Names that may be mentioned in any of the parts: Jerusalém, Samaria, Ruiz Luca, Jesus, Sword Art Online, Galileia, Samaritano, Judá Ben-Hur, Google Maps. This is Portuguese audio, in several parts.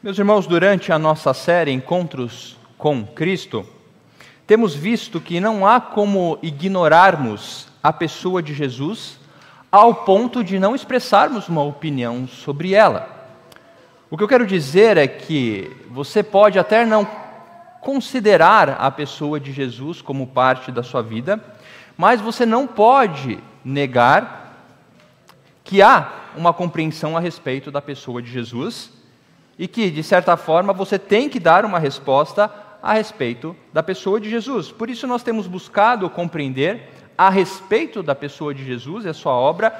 Meus irmãos, durante a nossa série Encontros com Cristo, temos visto que não há como ignorarmos a pessoa de Jesus ao ponto de não expressarmos uma opinião sobre ela. O que eu quero dizer é que você pode até não considerar a pessoa de Jesus como parte da sua vida, mas você não pode negar que há uma compreensão a respeito da pessoa de Jesus e que, de certa forma, você tem que dar uma resposta a respeito da pessoa de Jesus. Por isso nós temos buscado compreender a respeito da pessoa de Jesus e a sua obra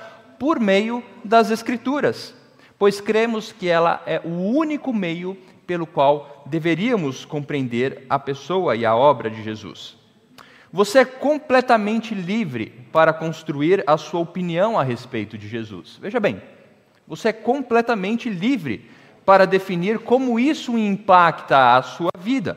por meio das Escrituras, pois cremos que ela é o único meio pelo qual deveríamos compreender a pessoa e a obra de Jesus. Você é completamente livre para construir a sua opinião a respeito de Jesus. Veja bem, você é completamente livre para definir como isso impacta a sua vida.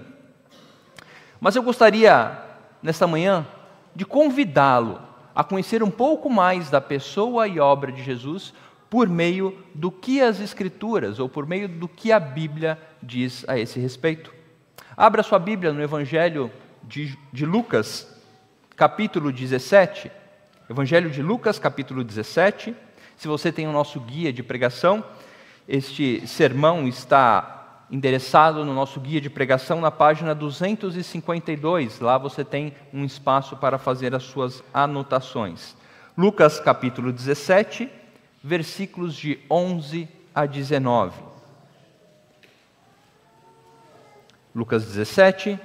Mas eu gostaria, nesta manhã, de convidá-lo a conhecer um pouco mais da pessoa e obra de Jesus por meio do que as Escrituras, ou por meio do que a Bíblia diz a esse respeito. Abra sua Bíblia no Evangelho de Lucas, capítulo 17, Evangelho de Lucas, capítulo 17. Se você tem o nosso guia de pregação, este sermão está endereçado no nosso guia de pregação na página 252, lá você tem um espaço para fazer as suas anotações. Lucas, capítulo 17, versículos de 11 a 19. Lucas 17,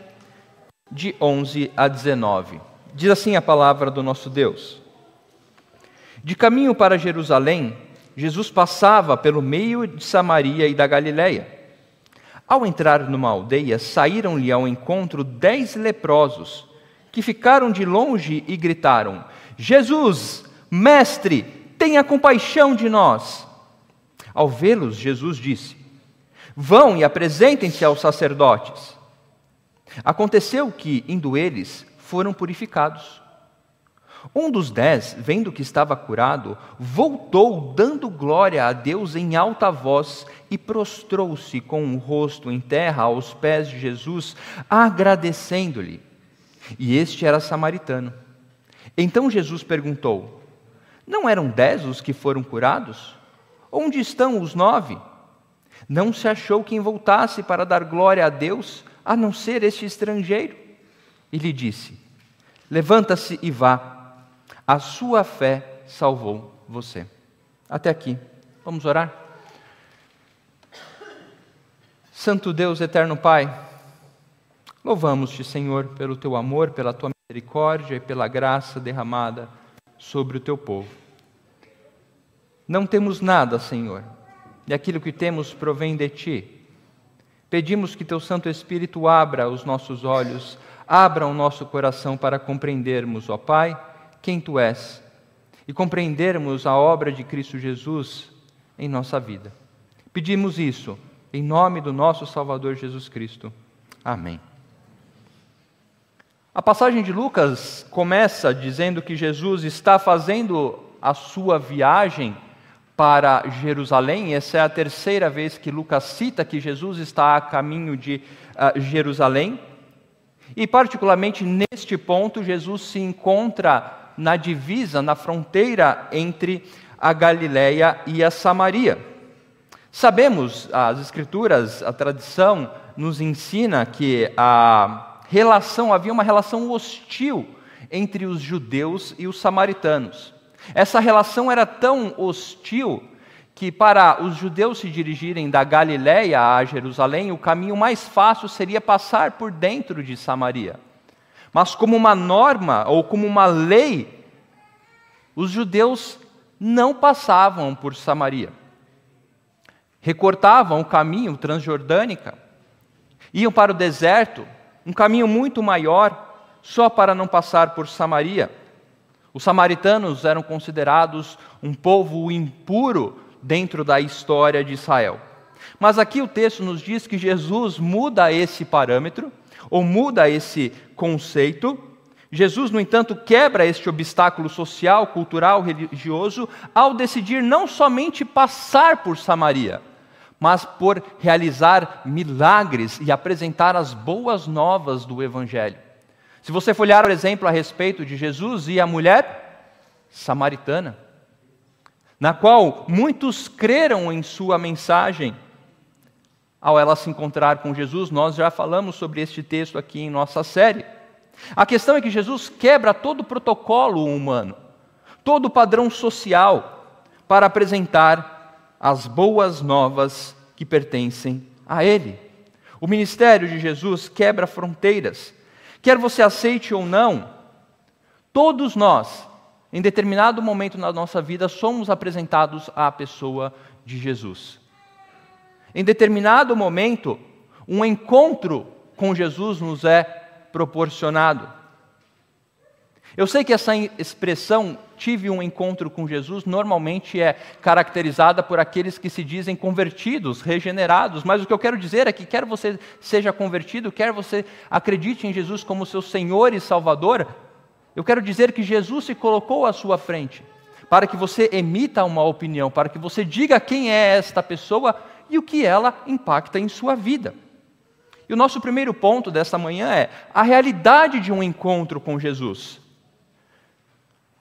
de 11 a 19. Diz assim a palavra do nosso Deus. De caminho para Jerusalém, Jesus passava pelo meio de Samaria e da Galileia. Ao entrar numa aldeia, saíram-lhe ao encontro 10 leprosos, que ficaram de longe e gritaram: Jesus, mestre, tenha compaixão de nós. Ao vê-los, Jesus disse: Vão e apresentem-se aos sacerdotes. Aconteceu que, indo eles, foram purificados. Um dos 10, vendo que estava curado, voltou dando glória a Deus em alta voz e prostrou-se com o rosto em terra aos pés de Jesus, agradecendo-lhe. E este era samaritano. Então Jesus perguntou: Não eram 10 os que foram curados? Onde estão os 9? Não se achou quem voltasse para dar glória a Deus, a não ser este estrangeiro? E lhe disse: Levanta-se e vá, a sua fé salvou você. Até aqui. Vamos orar? Santo Deus, eterno Pai, louvamos-te, Senhor, pelo teu amor, pela tua misericórdia e pela graça derramada sobre o teu povo. Não temos nada, Senhor, e aquilo que temos provém de ti. Pedimos que teu Santo Espírito abra os nossos olhos, abra o nosso coração para compreendermos, ó Pai, quem tu és e compreendermos a obra de Cristo Jesus em nossa vida. Pedimos isso em nome do nosso Salvador Jesus Cristo. Amém. A passagem de Lucas começa dizendo que Jesus está fazendo a sua viagem para Jerusalém. Essa é a terceira vez que Lucas cita que Jesus está a caminho de Jerusalém. E particularmente neste ponto, Jesus se encontra na divisa, na fronteira entre a Galileia e a Samaria. Sabemos, as Escrituras, a tradição nos ensina que havia uma relação hostil entre os judeus e os samaritanos. Essa relação era tão hostil que, para os judeus se dirigirem da Galileia a Jerusalém, o caminho mais fácil seria passar por dentro de Samaria. Mas como uma norma ou como uma lei, os judeus não passavam por Samaria. Recortavam o caminho transjordânico, iam para o deserto, um caminho muito maior, só para não passar por Samaria. Os samaritanos eram considerados um povo impuro dentro da história de Israel. Mas aqui o texto nos diz que Jesus muda esse parâmetro, ou muda esse conceito, Jesus, no entanto, quebra este obstáculo social, cultural, religioso, ao decidir não somente passar por Samaria, mas por realizar milagres e apresentar as boas novas do Evangelho. Se você for olhar, por exemplo, a respeito de Jesus e a mulher samaritana, na qual muitos creram em sua mensagem, ao ela se encontrar com Jesus, nós já falamos sobre este texto aqui em nossa série. A questão é que Jesus quebra todo o protocolo humano, todo o padrão social, para apresentar as boas novas que pertencem a Ele. O ministério de Jesus quebra fronteiras. Quer você aceite ou não, todos nós, em determinado momento na nossa vida, somos apresentados à pessoa de Jesus. Em determinado momento, um encontro com Jesus nos é proporcionado. Eu sei que essa expressão, tive um encontro com Jesus, normalmente é caracterizada por aqueles que se dizem convertidos, regenerados, mas o que eu quero dizer é que quer você seja convertido, quer você acredite em Jesus como seu Senhor e Salvador, eu quero dizer que Jesus se colocou à sua frente, para que você emita uma opinião, para que você diga quem é esta pessoa e o que ela impacta em sua vida. E o nosso primeiro ponto dessa manhã é a realidade de um encontro com Jesus.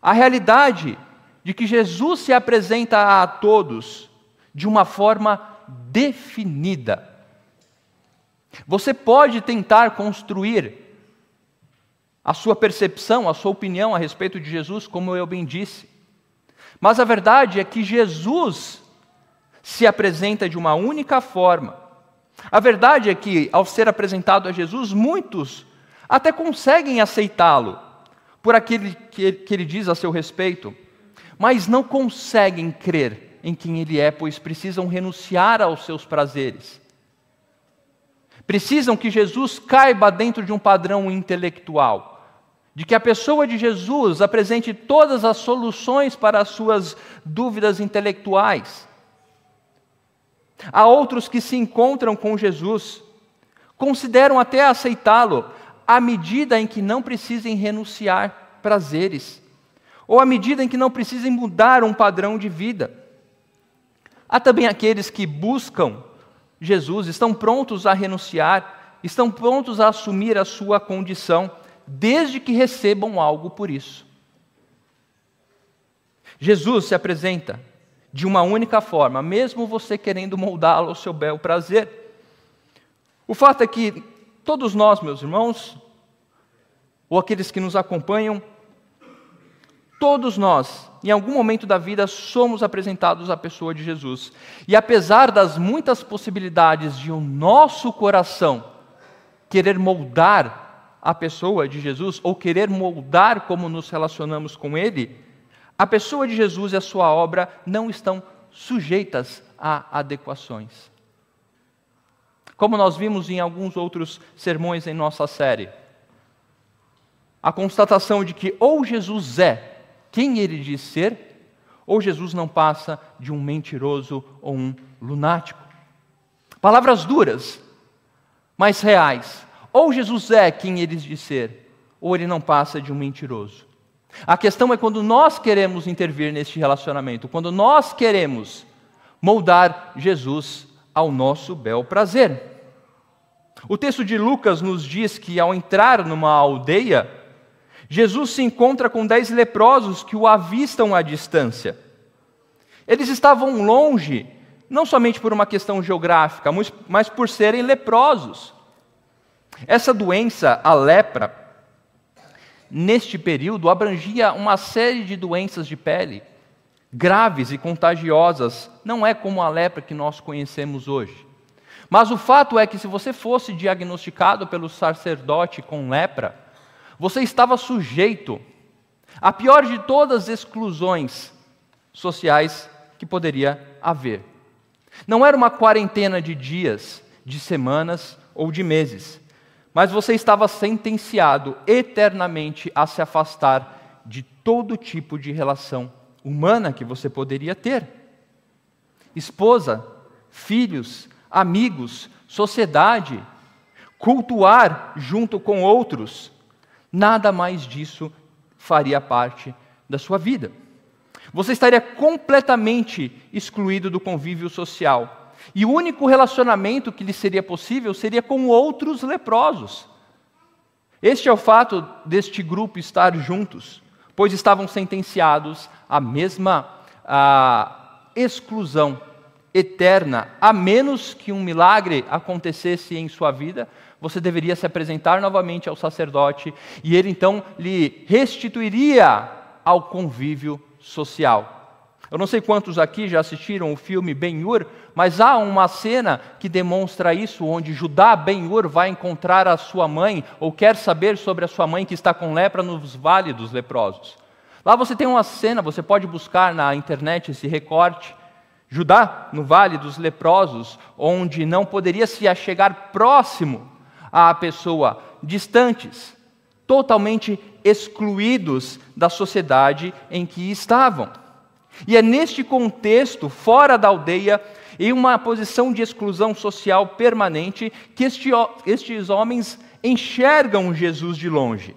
A realidade de que Jesus se apresenta a todos de uma forma definida. Você pode tentar construir a sua percepção, a sua opinião a respeito de Jesus, como eu bem disse. Mas a verdade é que Jesus se apresenta de uma única forma. A verdade é que, ao ser apresentado a Jesus, muitos até conseguem aceitá-lo por aquilo que ele diz a seu respeito, mas não conseguem crer em quem ele é, pois precisam renunciar aos seus prazeres. Precisam que Jesus caiba dentro de um padrão intelectual, de que a pessoa de Jesus apresente todas as soluções para as suas dúvidas intelectuais. Há outros que se encontram com Jesus, consideram até aceitá-lo à medida em que não precisem renunciar prazeres, ou à medida em que não precisem mudar um padrão de vida. Há também aqueles que buscam Jesus, estão prontos a renunciar, estão prontos a assumir a sua condição, desde que recebam algo por isso. Jesus se apresenta de uma única forma, mesmo você querendo moldá-lo ao seu bel prazer. O fato é que todos nós, meus irmãos, ou aqueles que nos acompanham, todos nós, em algum momento da vida, somos apresentados à pessoa de Jesus. E apesar das muitas possibilidades de o nosso coração querer moldar a pessoa de Jesus, ou querer moldar como nos relacionamos com Ele, a pessoa de Jesus e a sua obra não estão sujeitas a adequações. Como nós vimos em alguns outros sermões em nossa série, a constatação de que ou Jesus é quem ele diz ser, ou Jesus não passa de um mentiroso ou um lunático. Palavras duras, mas reais. Ou Jesus é quem ele diz ser, ou ele não passa de um mentiroso. A questão é quando nós queremos intervir neste relacionamento, quando nós queremos moldar Jesus ao nosso bel prazer. O texto de Lucas nos diz que, ao entrar numa aldeia, Jesus se encontra com 10 leprosos que o avistam à distância. Eles estavam longe, não somente por uma questão geográfica, mas por serem leprosos. Essa doença, a lepra, neste período, abrangia uma série de doenças de pele, graves e contagiosas. Não é como a lepra que nós conhecemos hoje. Mas o fato é que, se você fosse diagnosticado pelo sacerdote com lepra, você estava sujeito à pior de todas as exclusões sociais que poderia haver. Não era uma quarentena de dias, de semanas ou de meses, mas você estava sentenciado eternamente a se afastar de todo tipo de relação humana que você poderia ter. Esposa, filhos, amigos, sociedade, cultuar junto com outros. nada mais disso faria parte da sua vida. Você estaria completamente excluído do convívio social. E o único relacionamento que lhe seria possível seria com outros leprosos. Este é o fato deste grupo estar juntos, pois estavam sentenciados à mesma exclusão eterna. A menos que um milagre acontecesse em sua vida, você deveria se apresentar novamente ao sacerdote e ele então lhe restituiria ao convívio social. Eu não sei quantos aqui já assistiram o filme Ben-Hur, mas há uma cena que demonstra isso, onde Judá Ben-Hur vai encontrar a sua mãe, ou quer saber sobre a sua mãe que está com lepra nos Vale dos Leprosos. Lá você tem uma cena, você pode buscar na internet esse recorte, Judá no Vale dos Leprosos, onde não poderia se achegar próximo à pessoa, distantes, totalmente excluídos da sociedade em que estavam. E é neste contexto, fora da aldeia, em uma posição de exclusão social permanente, que estes homens enxergam Jesus de longe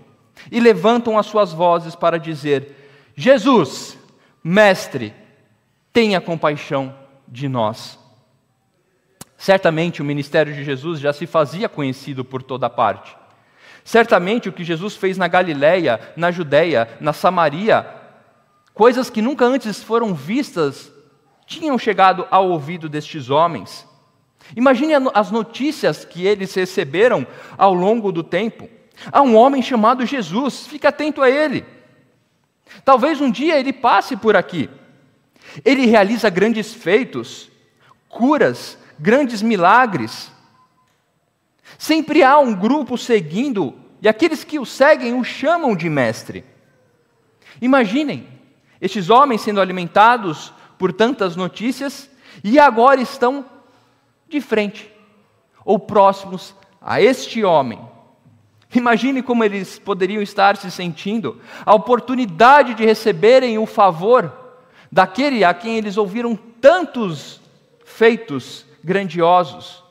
e levantam as suas vozes para dizer: Jesus, mestre, tenha compaixão de nós. Certamente o ministério de Jesus já se fazia conhecido por toda parte. Certamente o que Jesus fez na Galileia, na Judeia, na Samaria, coisas que nunca antes foram vistas, tinham chegado ao ouvido destes homens. Imagine as notícias que eles receberam ao longo do tempo. Há um homem chamado Jesus, fica atento a ele. Talvez um dia ele passe por aqui. Ele realiza grandes feitos, curas, grandes milagres. Sempre há um grupo seguindo, e aqueles que o seguem o chamam de mestre. Imaginem, estes homens sendo alimentados por tantas notícias e agora estão de frente ou próximos a este homem. Imagine como eles poderiam estar se sentindo a oportunidade de receberem o favor daquele a quem eles ouviram tantos feitos grandiosos.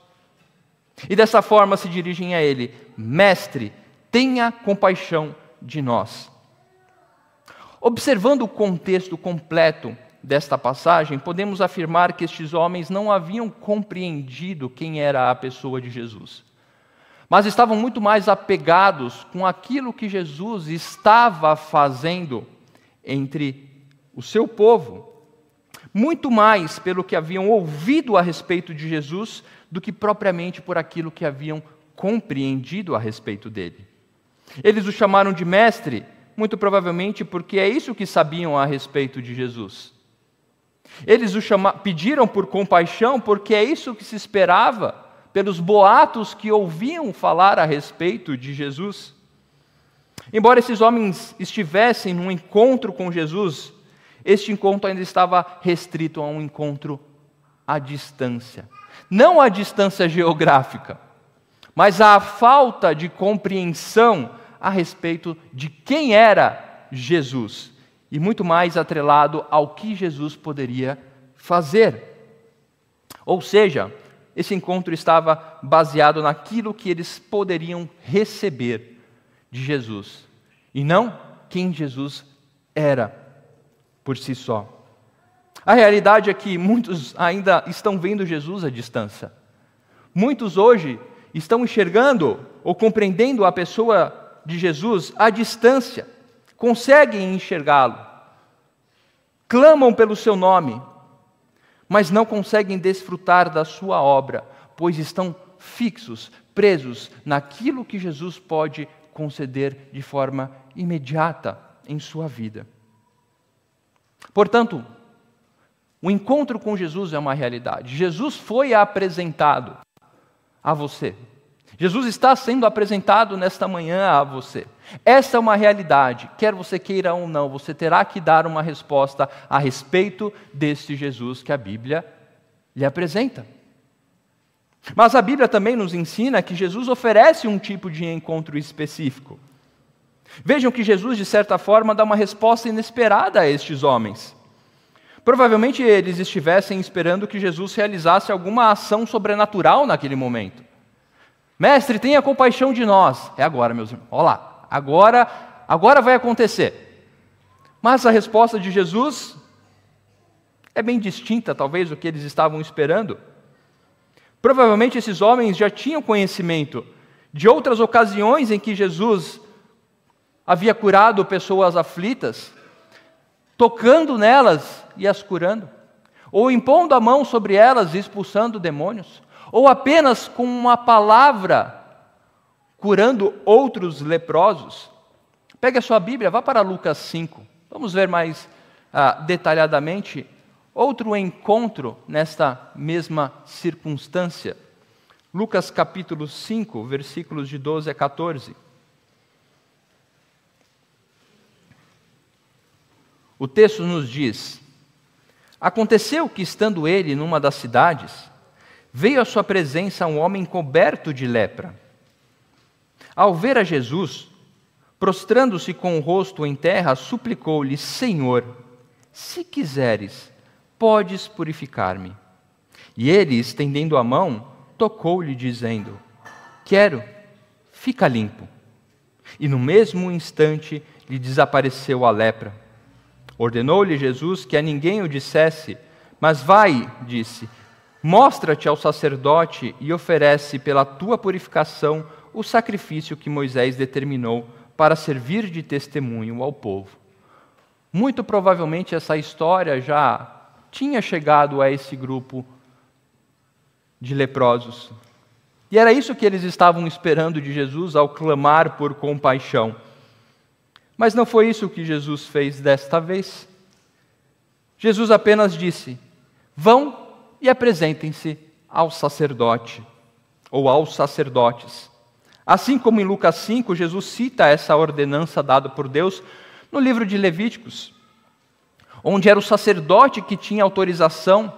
E dessa forma se dirigem a ele: mestre, tenha compaixão de nós. Observando o contexto completo desta passagem, podemos afirmar que estes homens não haviam compreendido quem era a pessoa de Jesus, mas estavam muito mais apegados com aquilo que Jesus estava fazendo entre o seu povo, muito mais pelo que haviam ouvido a respeito de Jesus do que propriamente por aquilo que haviam compreendido a respeito dele. Eles o chamaram de mestre, muito provavelmente porque é isso que sabiam a respeito de Jesus. Eles o pediram por compaixão porque é isso que se esperava pelos boatos que ouviam falar a respeito de Jesus. Embora esses homens estivessem num encontro com Jesus, este encontro ainda estava restrito a um encontro à distância. Não à distância geográfica, mas à falta de compreensão a respeito de quem era Jesus, e muito mais atrelado ao que Jesus poderia fazer. Ou seja, esse encontro estava baseado naquilo que eles poderiam receber de Jesus, e não quem Jesus era por si só. A realidade é que muitos ainda estão vendo Jesus à distância. Muitos hoje estão enxergando ou compreendendo a pessoa de Jesus à distância, conseguem enxergá-lo, clamam pelo seu nome, mas não conseguem desfrutar da sua obra, pois estão fixos, presos naquilo que Jesus pode conceder de forma imediata em sua vida. Portanto, o encontro com Jesus é uma realidade. Jesus foi apresentado a você. Jesus está sendo apresentado nesta manhã a você. Essa é uma realidade, quer você queira ou não, você terá que dar uma resposta a respeito deste Jesus que a Bíblia lhe apresenta. Mas a Bíblia também nos ensina que Jesus oferece um tipo de encontro específico. Vejam que Jesus, de certa forma, dá uma resposta inesperada a estes homens. Provavelmente eles estivessem esperando que Jesus realizasse alguma ação sobrenatural naquele momento. Mestre, tenha compaixão de nós. É agora, meus irmãos. Olha lá. agora vai acontecer. Mas a resposta de Jesus é bem distinta, talvez, do que eles estavam esperando. Provavelmente esses homens já tinham conhecimento de outras ocasiões em que Jesus havia curado pessoas aflitas, tocando nelas e as curando, ou impondo a mão sobre elas e expulsando demônios, ou apenas com uma palavra curando outros leprosos. Pegue a sua Bíblia, vá para Lucas 5. Vamos ver mais detalhadamente outro encontro nesta mesma circunstância. Lucas capítulo 5, versículos de 12 a 14. O texto nos diz: Aconteceu que, estando ele numa das cidades, veio à sua presença um homem coberto de lepra. Ao ver a Jesus, prostrando-se com o rosto em terra, suplicou-lhe: Senhor, se quiseres, podes purificar-me. E ele, estendendo a mão, tocou-lhe, dizendo: Quero, fica limpo. E no mesmo instante lhe desapareceu a lepra. Ordenou-lhe Jesus que a ninguém o dissesse, mas vai, disse, mostra-te ao sacerdote e oferece pela tua purificação o sacrifício que Moisés determinou para servir de testemunho ao povo. Muito provavelmente essa história já tinha chegado a esse grupo de leprosos. E era isso que eles estavam esperando de Jesus ao clamar por compaixão. Mas não foi isso que Jesus fez desta vez. Jesus apenas disse: vão e apresentem-se ao sacerdote, ou aos sacerdotes. Assim como em Lucas 5, Jesus cita essa ordenança dada por Deus no livro de Levíticos, onde era o sacerdote que tinha autorização,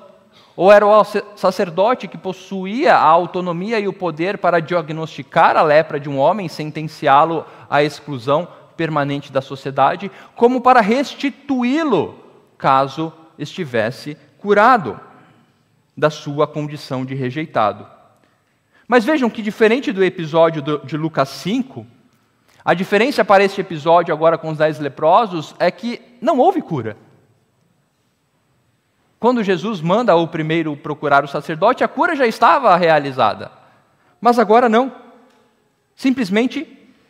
ou era o sacerdote que possuía a autonomia e o poder para diagnosticar a lepra de um homem, sentenciá-lo à exclusão permanente da sociedade, como para restituí-lo, caso estivesse curado da sua condição de rejeitado. Mas vejam que, diferente do episódio de Lucas 5, a diferença para este episódio agora com os 10 leprosos é que não houve cura. Quando Jesus manda o primeiro procurar o sacerdote, a cura já estava realizada. Mas agora não. Simplesmente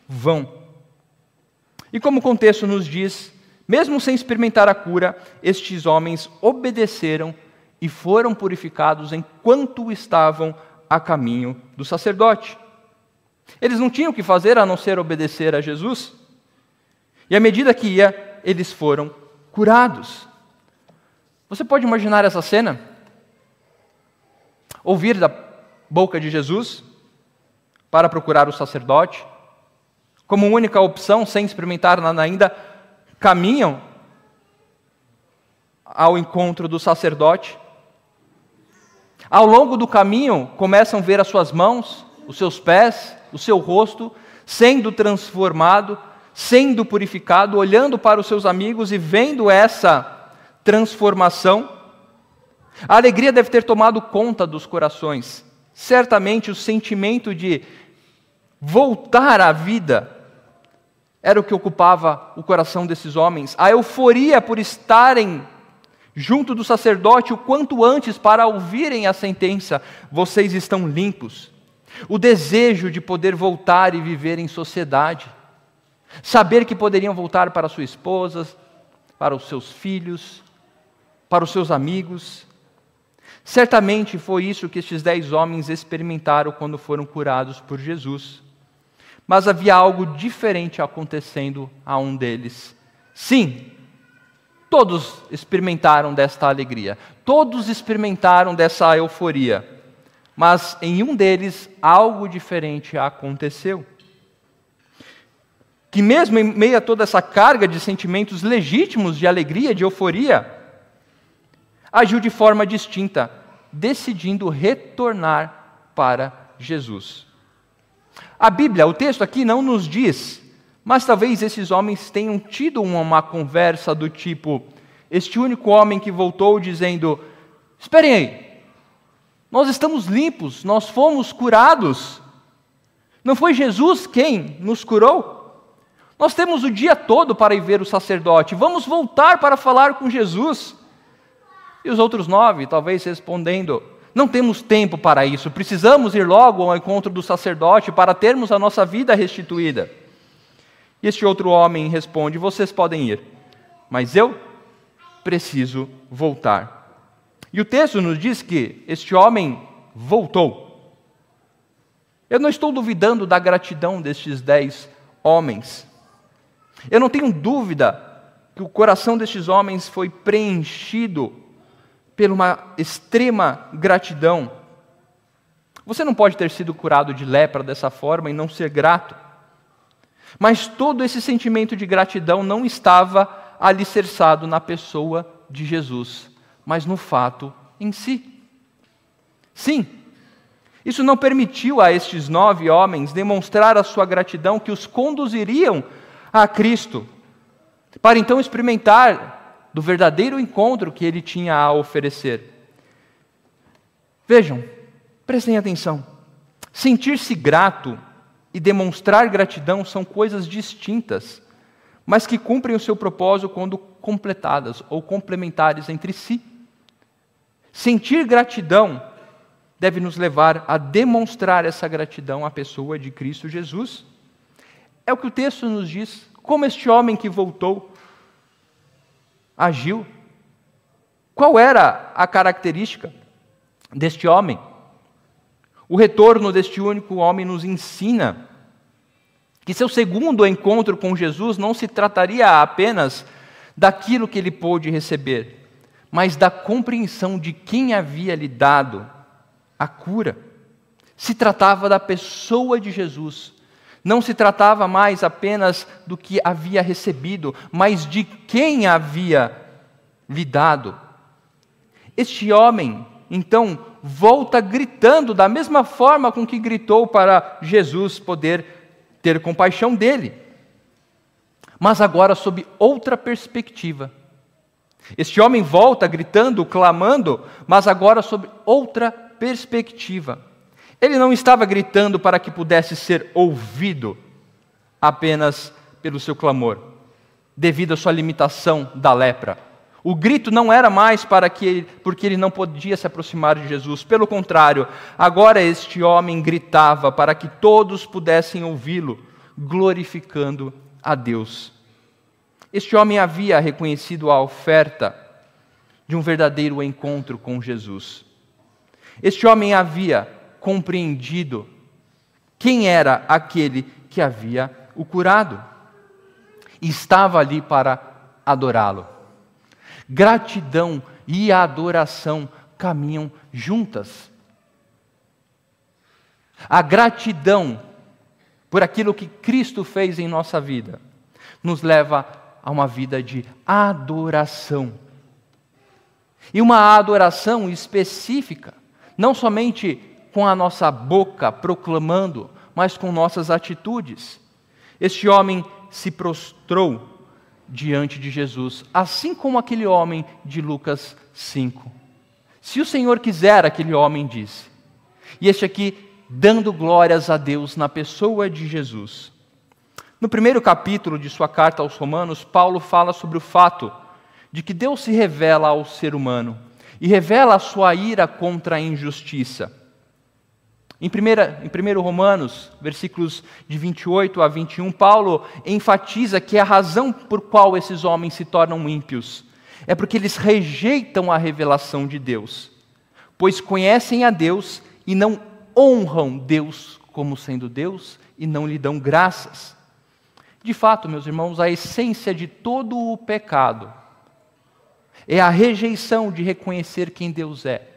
vão. E como o contexto nos diz, mesmo sem experimentar a cura, estes homens obedeceram e foram purificados enquanto estavam a caminho do sacerdote. Eles não tinham o que fazer a não ser obedecer a Jesus. E à medida que ia, eles foram curados. Você pode imaginar essa cena? Ouvir da boca de Jesus para procurar o sacerdote, como única opção, sem experimentar nada ainda, caminham ao encontro do sacerdote. Ao longo do caminho, começam a ver as suas mãos, os seus pés, o seu rosto, sendo transformado, sendo purificado, olhando para os seus amigos e vendo essa transformação. A alegria deve ter tomado conta dos corações. Certamente o sentimento de voltar à vida era o que ocupava o coração desses homens. A euforia por estarem junto do sacerdote o quanto antes para ouvirem a sentença: vocês estão limpos. O desejo de poder voltar e viver em sociedade. Saber que poderiam voltar para sua esposa, para os seus filhos, para os seus amigos. Certamente foi isso que estes 10 homens experimentaram quando foram curados por Jesus. Mas havia algo diferente acontecendo a um deles. Sim, todos experimentaram desta alegria, todos experimentaram dessa euforia, mas em um deles algo diferente aconteceu. Que mesmo em meio a toda essa carga de sentimentos legítimos de alegria, de euforia, agiu de forma distinta, decidindo retornar para Jesus. A Bíblia, o texto aqui não nos diz, mas talvez esses homens tenham tido uma conversa do tipo: este único homem que voltou dizendo: esperem aí, nós estamos limpos, nós fomos curados. Não foi Jesus quem nos curou? Nós temos o dia todo para ir ver o sacerdote. Vamos voltar para falar com Jesus. E os outros 9, talvez respondendo: não temos tempo para isso. Precisamos ir logo ao encontro do sacerdote para termos a nossa vida restituída. E este outro homem responde: vocês podem ir, mas eu preciso voltar. E o texto nos diz que este homem voltou. Eu não estou duvidando da gratidão destes 10 homens. Eu não tenho dúvida que o coração destes homens foi preenchido por uma extrema gratidão. Você não pode ter sido curado de lepra dessa forma e não ser grato. Mas todo esse sentimento de gratidão não estava alicerçado na pessoa de Jesus, mas no fato em si. Sim, isso não permitiu a estes 9 homens demonstrar a sua gratidão que os conduziriam a Cristo, para então experimentar do verdadeiro encontro que ele tinha a oferecer. Vejam, prestem atenção. Sentir-se grato e demonstrar gratidão são coisas distintas, mas que cumprem o seu propósito quando completadas ou complementares entre si. Sentir gratidão deve nos levar a demonstrar essa gratidão à pessoa de Cristo Jesus. É o que o texto nos diz, como este homem que voltou agiu. Qual era a característica deste homem? O retorno deste único homem nos ensina que seu segundo encontro com Jesus não se trataria apenas daquilo que ele pôde receber, mas da compreensão de quem havia lhe dado a cura. Se tratava da pessoa de Jesus. Não se tratava mais apenas do que havia recebido, mas de quem havia lhe dado. Este homem, então, volta gritando da mesma forma com que gritou para Jesus poder ter compaixão dele. Mas agora sob outra perspectiva. Este homem volta gritando, clamando, mas agora sob outra perspectiva. Ele não estava gritando para que pudesse ser ouvido apenas pelo seu clamor, devido à sua limitação da lepra. O grito não era mais porque ele não podia se aproximar de Jesus. Pelo contrário, agora este homem gritava para que todos pudessem ouvi-lo, glorificando a Deus. Este homem havia reconhecido a oferta de um verdadeiro encontro com Jesus. Este homem havia compreendido quem era aquele que havia o curado e estava ali para adorá-lo. Gratidão e adoração caminham juntas. A gratidão por aquilo que Cristo fez em nossa vida nos leva a uma vida de adoração. E uma adoração específica, não somente com a nossa boca proclamando, mas com nossas atitudes. Este homem se prostrou diante de Jesus, assim como aquele homem de Lucas 5. Se o Senhor quiser, aquele homem disse. E este aqui, dando glórias a Deus na pessoa de Jesus. No primeiro capítulo de sua carta aos Romanos, Paulo fala sobre o fato de que Deus se revela ao ser humano e revela a sua ira contra a injustiça. Em 1 Romanos, versículos de 28 a 21, Paulo enfatiza que a razão por qual esses homens se tornam ímpios é porque eles rejeitam a revelação de Deus, pois conhecem a Deus e não honram Deus como sendo Deus e não lhe dão graças. De fato, meus irmãos, a essência de todo o pecado é a rejeição de reconhecer quem Deus é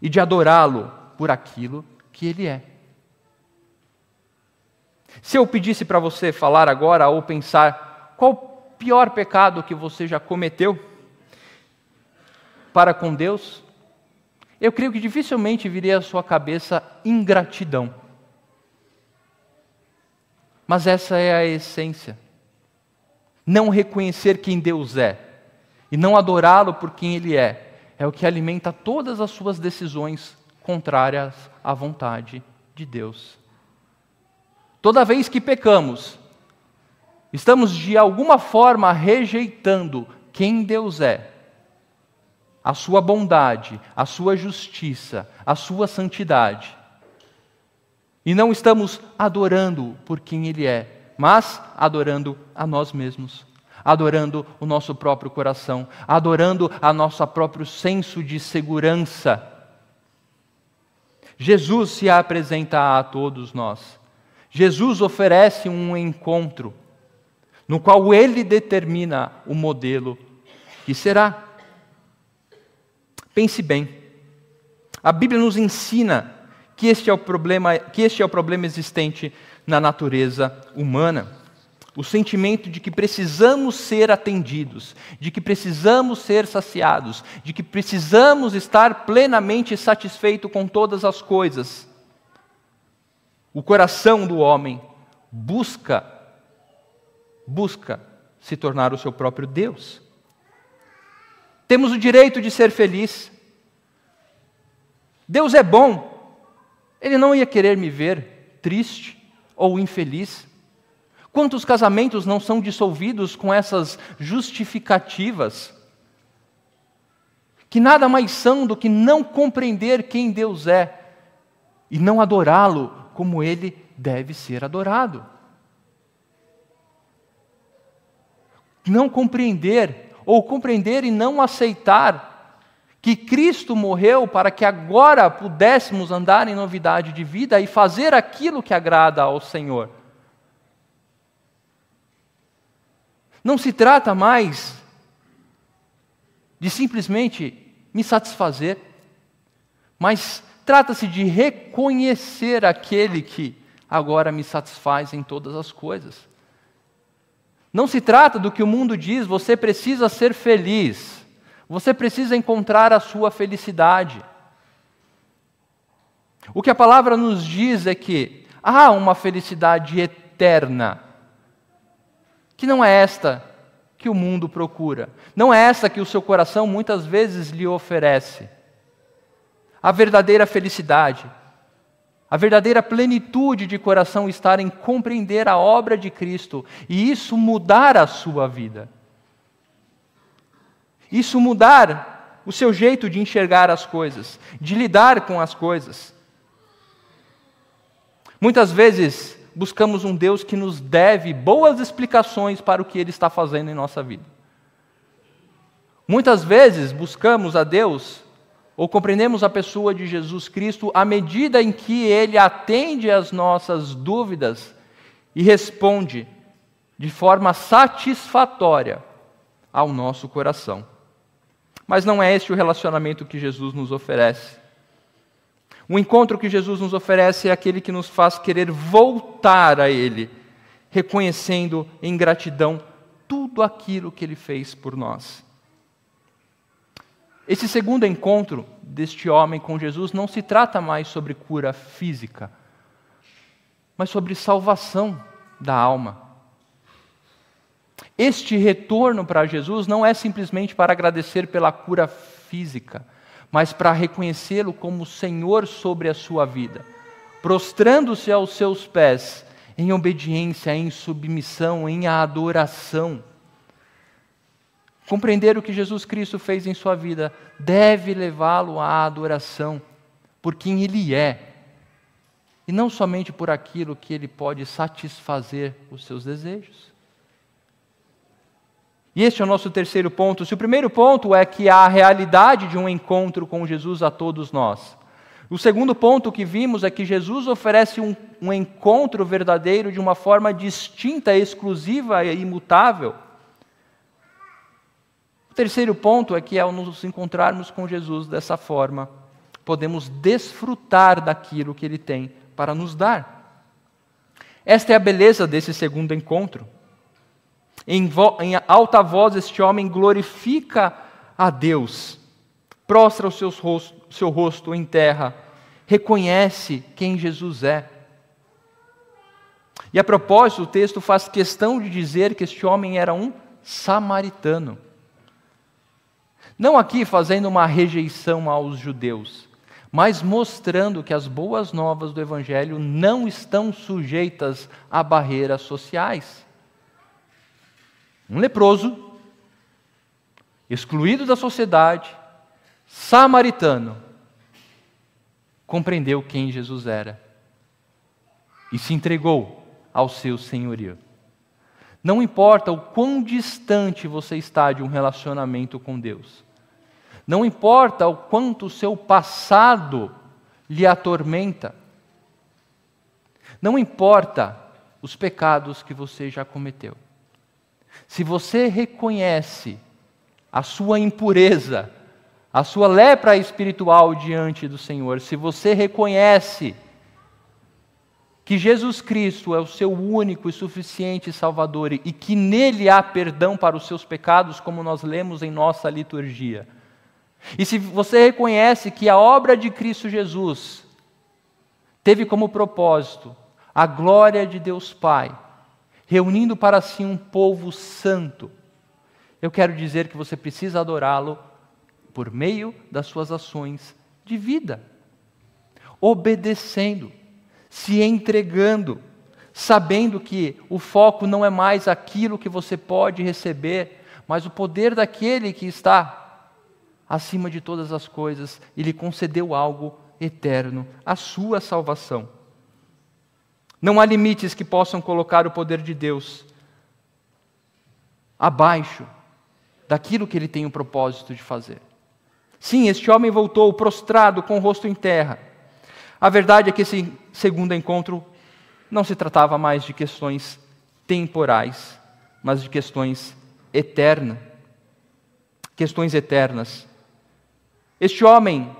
e de adorá-lo por aquilo que ele é. Se eu pedisse para você falar agora ou pensar qual o pior pecado que você já cometeu para com Deus, eu creio que dificilmente viria à sua cabeça ingratidão. Mas essa é a essência. Não reconhecer quem Deus é e não adorá-lo por quem ele é o que alimenta todas as suas decisões contrárias à vontade de Deus. Toda vez que pecamos, Estamos de alguma forma rejeitando quem Deus é, a sua bondade, a sua justiça, a sua santidade. E não estamos adorando por quem Ele é, mas adorando a nós mesmos, adorando o nosso próprio coração, adorando a nosso próprio senso de segurança. Jesus se apresenta a todos nós. Jesus oferece um encontro no qual Ele determina o modelo que será. Pense bem, a Bíblia nos ensina que este é o problema existente na natureza humana. O sentimento de que precisamos ser atendidos, de que precisamos ser saciados, de que precisamos estar plenamente satisfeitos com todas as coisas. O coração do homem busca se tornar o seu próprio Deus. Temos o direito de ser feliz. Deus é bom. Ele não ia querer me ver triste ou infeliz. Quantos casamentos não são dissolvidos com essas justificativas, que nada mais são do que não compreender quem Deus é e não adorá-lo como Ele deve ser adorado. Não compreender, ou compreender e não aceitar que Cristo morreu para que agora pudéssemos andar em novidade de vida e fazer aquilo que agrada ao Senhor. Não se trata mais de simplesmente me satisfazer, mas trata-se de reconhecer aquele que agora me satisfaz em todas as coisas. Não se trata do que o mundo diz, você precisa ser feliz, você precisa encontrar a sua felicidade. O que a palavra nos diz é que há uma felicidade eterna, que não é esta que o mundo procura, não é esta que o seu coração muitas vezes lhe oferece. A verdadeira felicidade, a verdadeira plenitude de coração está em compreender a obra de Cristo e isso mudar a sua vida. Isso mudar o seu jeito de enxergar as coisas, de lidar com as coisas. Muitas vezes buscamos um Deus que nos deve boas explicações para o que Ele está fazendo em nossa vida. Muitas vezes buscamos a Deus, ou compreendemos a pessoa de Jesus Cristo, à medida em que Ele atende às nossas dúvidas e responde de forma satisfatória ao nosso coração. Mas não é este o relacionamento que Jesus nos oferece. O encontro que Jesus nos oferece é aquele que nos faz querer voltar a Ele, reconhecendo em gratidão tudo aquilo que Ele fez por nós. Esse segundo encontro deste homem com Jesus não se trata mais sobre cura física, mas sobre salvação da alma. Este retorno para Jesus não é simplesmente para agradecer pela cura física, mas para reconhecê-lo como Senhor sobre a sua vida, prostrando-se aos seus pés, em obediência, em submissão, em adoração. Compreender o que Jesus Cristo fez em sua vida deve levá-lo à adoração por quem Ele é, e não somente por aquilo que Ele pode satisfazer os seus desejos. E este é o nosso terceiro ponto. Se o primeiro ponto é que há a realidade de um encontro com Jesus a todos nós, o segundo ponto que vimos é que Jesus oferece um encontro verdadeiro de uma forma distinta, exclusiva e imutável. O terceiro ponto é que ao nos encontrarmos com Jesus dessa forma, podemos desfrutar daquilo que Ele tem para nos dar. Esta é a beleza desse segundo encontro. Em alta voz, este homem glorifica a Deus, prostra o seu rosto em terra, reconhece quem Jesus é. E a propósito, o texto faz questão de dizer que este homem era um samaritano. Não aqui fazendo uma rejeição aos judeus, mas mostrando que as boas novas do Evangelho não estão sujeitas a barreiras sociais. um leproso, excluído da sociedade, samaritano, compreendeu quem Jesus era e se entregou ao seu senhorio. Não importa o quão distante você está de um relacionamento com Deus, não importa o quanto o seu passado lhe atormenta, não importa os pecados que você já cometeu, se você reconhece a sua impureza, a sua lepra espiritual diante do Senhor, se você reconhece que Jesus Cristo é o seu único e suficiente Salvador e que nele há perdão para os seus pecados, como nós lemos em nossa liturgia, e se você reconhece que a obra de Cristo Jesus teve como propósito a glória de Deus Pai, reunindo para si um povo santo, eu quero dizer que você precisa adorá-lo por meio das suas ações de vida, obedecendo, se entregando, sabendo que o foco não é mais aquilo que você pode receber, mas o poder daquele que está acima de todas as coisas e lhe concedeu algo eterno, a sua salvação. Não há limites que possam colocar o poder de Deus abaixo daquilo que ele tem o propósito de fazer. Sim, este homem voltou prostrado com o rosto em terra. A verdade é que esse segundo encontro não se tratava mais de questões temporais, mas de questões eternas. Questões eternas. Este homem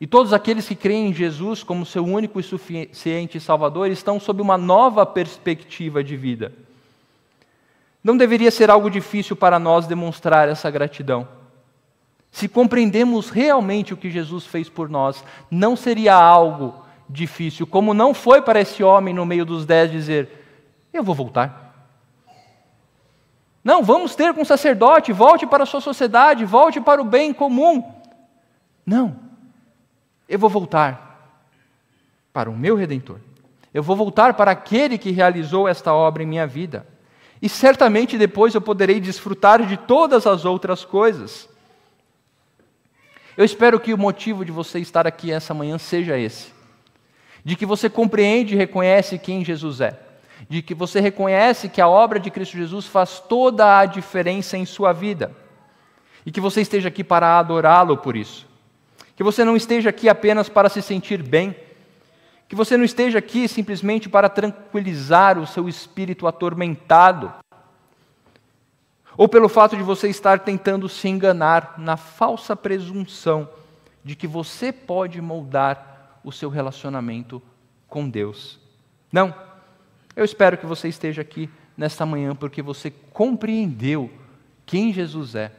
e todos aqueles que creem em Jesus como seu único e suficiente Salvador estão sob uma nova perspectiva de vida. Não deveria ser algo difícil para nós demonstrar essa gratidão. Se compreendemos realmente o que Jesus fez por nós, não seria algo difícil, como não foi para esse homem no meio dos 10 dizer, eu vou voltar. Não, vamos ter com um sacerdote, volte para a sua sociedade, volte para o bem comum. Não. Eu vou voltar para o meu Redentor. Eu vou voltar para aquele que realizou esta obra em minha vida. E certamente depois eu poderei desfrutar de todas as outras coisas. Eu espero que o motivo de você estar aqui essa manhã seja esse. De que você compreende e reconhece quem Jesus é. De que você reconhece que a obra de Cristo Jesus faz toda a diferença em sua vida. E que você esteja aqui para adorá-lo por isso. Que você não esteja aqui apenas para se sentir bem, que você não esteja aqui simplesmente para tranquilizar o seu espírito atormentado, ou pelo fato de você estar tentando se enganar na falsa presunção de que você pode moldar o seu relacionamento com Deus. Não, eu espero que você esteja aqui nesta manhã porque você compreendeu quem Jesus é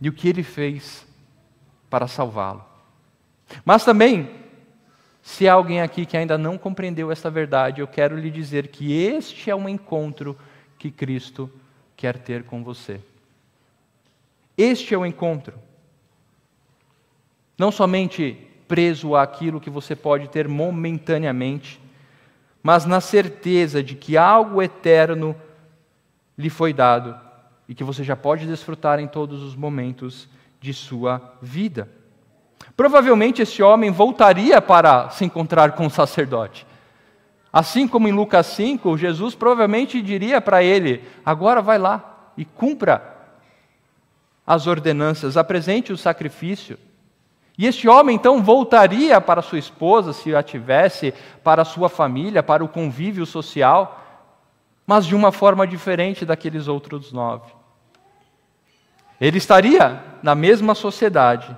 e o que ele fez para salvá-lo. Mas também, se há alguém aqui que ainda não compreendeu essa verdade, eu quero lhe dizer que este é um encontro que Cristo quer ter com você. Este é o encontro. Não somente preso àquilo que você pode ter momentaneamente, mas na certeza de que algo eterno lhe foi dado e que você já pode desfrutar em todos os momentos de sua vida. Provavelmente esse homem voltaria para se encontrar com o sacerdote. Assim como em Lucas 5, Jesus provavelmente diria para ele, agora vai lá e cumpra as ordenanças, apresente o sacrifício. E este homem então voltaria para sua esposa, se a tivesse, para a sua família, para o convívio social, mas de uma forma diferente daqueles outros 9. Ele estaria na mesma sociedade,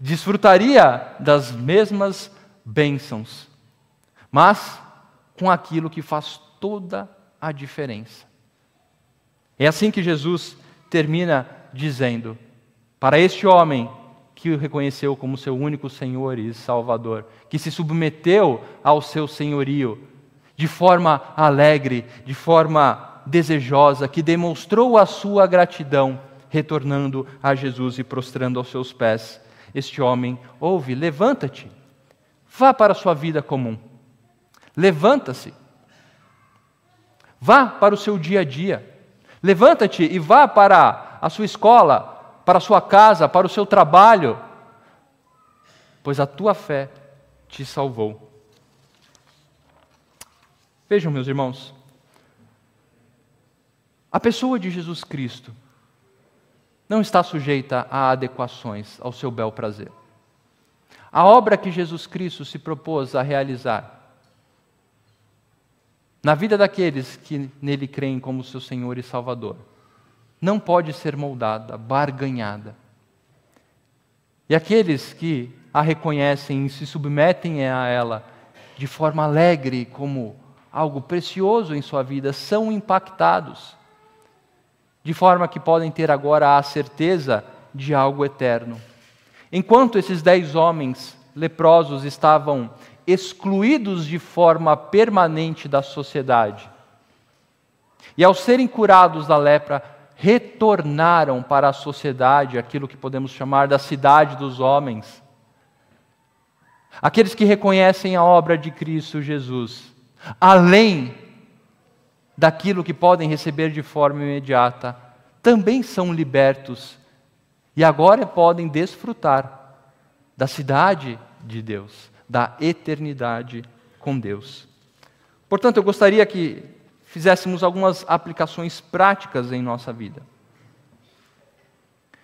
desfrutaria das mesmas bênçãos, mas com aquilo que faz toda a diferença. É assim que Jesus termina dizendo para este homem que o reconheceu como seu único Senhor e Salvador, que se submeteu ao seu senhorio de forma alegre, de forma desejosa, que demonstrou a sua gratidão, retornando a Jesus e prostrando aos seus pés. Este homem ouve, levanta-te, vá para a sua vida comum, levanta-se, vá para o seu dia a dia, Levanta-te e vá para a sua escola, para a sua casa, para o seu trabalho, pois a tua fé te salvou. Vejam, meus irmãos, a pessoa de Jesus Cristo não está sujeita a adequações ao seu bel prazer. A obra que Jesus Cristo se propôs a realizar na vida daqueles que nele creem como seu Senhor e Salvador não pode ser moldada, barganhada. E aqueles que a reconhecem e se submetem a ela de forma alegre, como algo precioso em sua vida, são impactados, de forma que podem ter agora a certeza de algo eterno. Enquanto esses 10 homens leprosos estavam excluídos de forma permanente da sociedade, e ao serem curados da lepra, retornaram para a sociedade, aquilo que podemos chamar da cidade dos homens. Aqueles que reconhecem a obra de Cristo Jesus, além daquilo que podem receber de forma imediata, também são libertos e agora podem desfrutar da cidade de Deus, da eternidade com Deus. Portanto, eu gostaria que fizéssemos algumas aplicações práticas em nossa vida.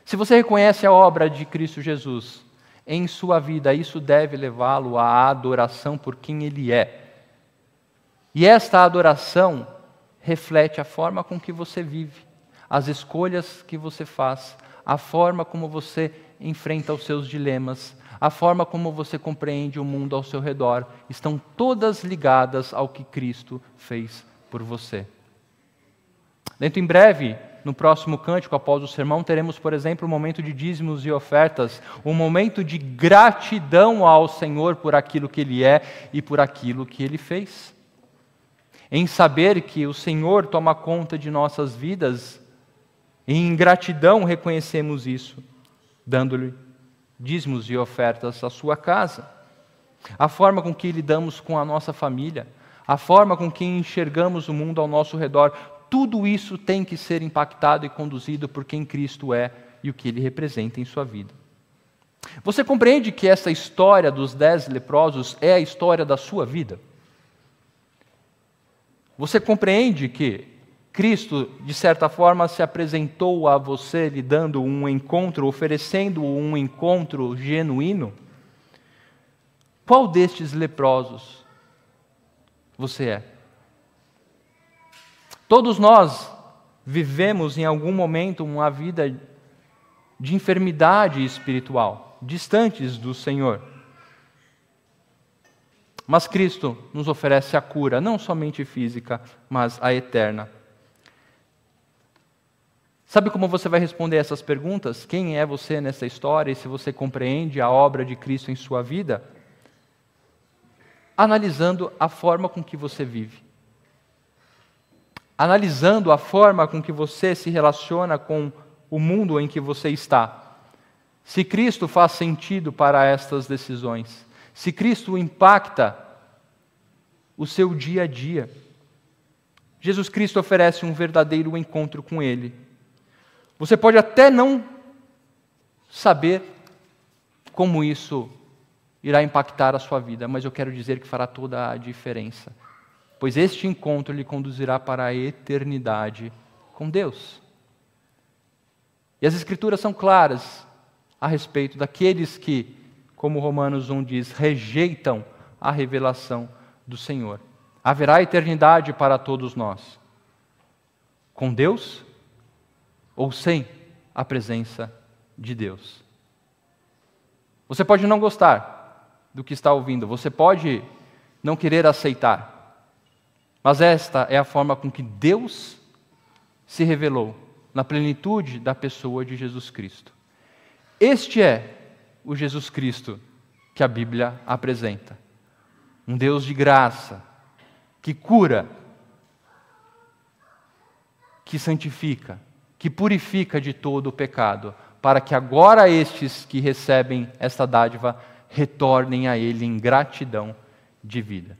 Se você reconhece a obra de Cristo Jesus em sua vida, isso deve levá-lo à adoração por quem Ele é. E esta adoração reflete a forma com que você vive, as escolhas que você faz, a forma como você enfrenta os seus dilemas, a forma como você compreende o mundo ao seu redor, estão todas ligadas ao que Cristo fez por você. Dentro em breve, no próximo cântico, após o sermão, teremos, por exemplo, um momento de dízimos e ofertas, um momento de gratidão ao Senhor por aquilo que Ele é e por aquilo que Ele fez. Em saber que o Senhor toma conta de nossas vidas, em gratidão reconhecemos isso, dando-lhe dízimos e ofertas à sua casa. A forma com que lidamos com a nossa família, a forma com que enxergamos o mundo ao nosso redor, tudo isso tem que ser impactado e conduzido por quem Cristo é e o que Ele representa em sua vida. Você compreende que essa história dos 10 leprosos é a história da sua vida? Você compreende que Cristo, de certa forma, se apresentou a você lhe dando um encontro, oferecendo um encontro genuíno? Qual destes leprosos você é? Todos nós vivemos em algum momento uma vida de enfermidade espiritual, distantes do Senhor. Mas Cristo nos oferece a cura, não somente física, mas a eterna. Sabe como você vai responder essas perguntas? Quem é você nessa história e se você compreende a obra de Cristo em sua vida? Analisando a forma com que você vive. Analisando a forma com que você se relaciona com o mundo em que você está. Se Cristo faz sentido para estas decisões. Se Cristo impacta o seu dia a dia. Jesus Cristo oferece um verdadeiro encontro com Ele. Você pode até não saber como isso irá impactar a sua vida, mas eu quero dizer que fará toda a diferença, pois este encontro lhe conduzirá para a eternidade com Deus. E as Escrituras são claras a respeito daqueles que, como Romanos 1 diz, rejeitam a revelação do Senhor. Haverá eternidade para todos nós, com Deus ou sem a presença de Deus. Você pode não gostar do que está ouvindo, você pode não querer aceitar, mas esta é a forma com que Deus se revelou na plenitude da pessoa de Jesus Cristo. Este é o Jesus Cristo que a Bíblia apresenta, um Deus de graça, que cura, que santifica, que purifica de todo o pecado, para que agora estes que recebem esta dádiva retornem a Ele em gratidão de vida.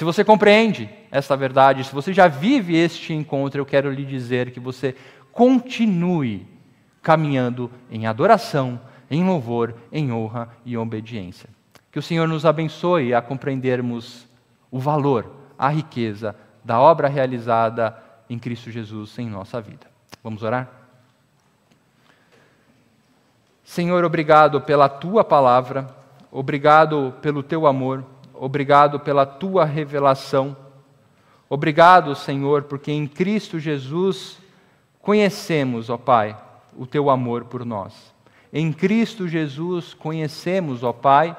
Se você compreende essa verdade, se você já vive este encontro, eu quero lhe dizer que você continue caminhando em adoração, em louvor, em honra e obediência. Que o Senhor nos abençoe a compreendermos o valor, a riqueza da obra realizada em Cristo Jesus em nossa vida. Vamos orar? Senhor, obrigado pela Tua palavra, obrigado pelo Teu amor, obrigado pela Tua revelação. Obrigado, Senhor, porque em Cristo Jesus conhecemos, ó Pai, o Teu amor por nós. Em Cristo Jesus conhecemos, ó Pai,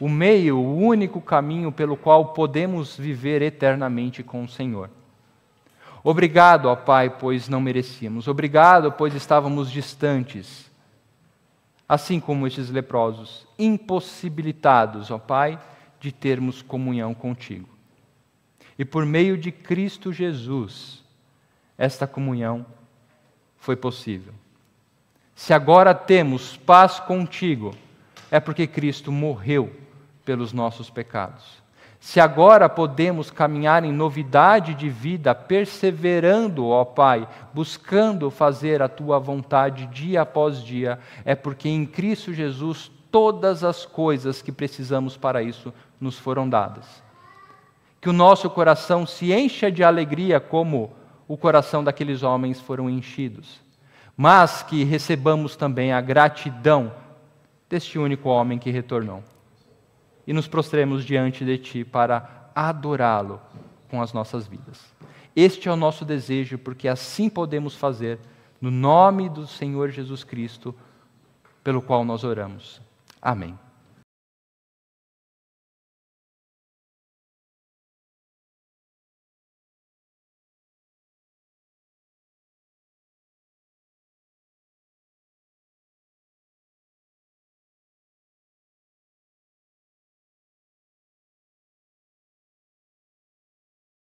o meio, o único caminho pelo qual podemos viver eternamente com o Senhor. Obrigado, ó Pai, pois não merecíamos. Obrigado, pois estávamos distantes, assim como estes leprosos, impossibilitados, ó Pai, de termos comunhão contigo. E por meio de Cristo Jesus, esta comunhão foi possível. Se agora temos paz contigo, é porque Cristo morreu pelos nossos pecados. Se agora podemos caminhar em novidade de vida, perseverando, ó Pai, buscando fazer a Tua vontade dia após dia, é porque em Cristo Jesus todas as coisas que precisamos para isso nos foram dadas. Que o nosso coração se encha de alegria como o coração daqueles homens foram enchidos, mas que recebamos também a gratidão deste único homem que retornou. E nos prostremos diante de Ti para adorá-lo com as nossas vidas. Este é o nosso desejo, porque assim podemos fazer, no nome do Senhor Jesus Cristo, pelo qual nós oramos. Amém.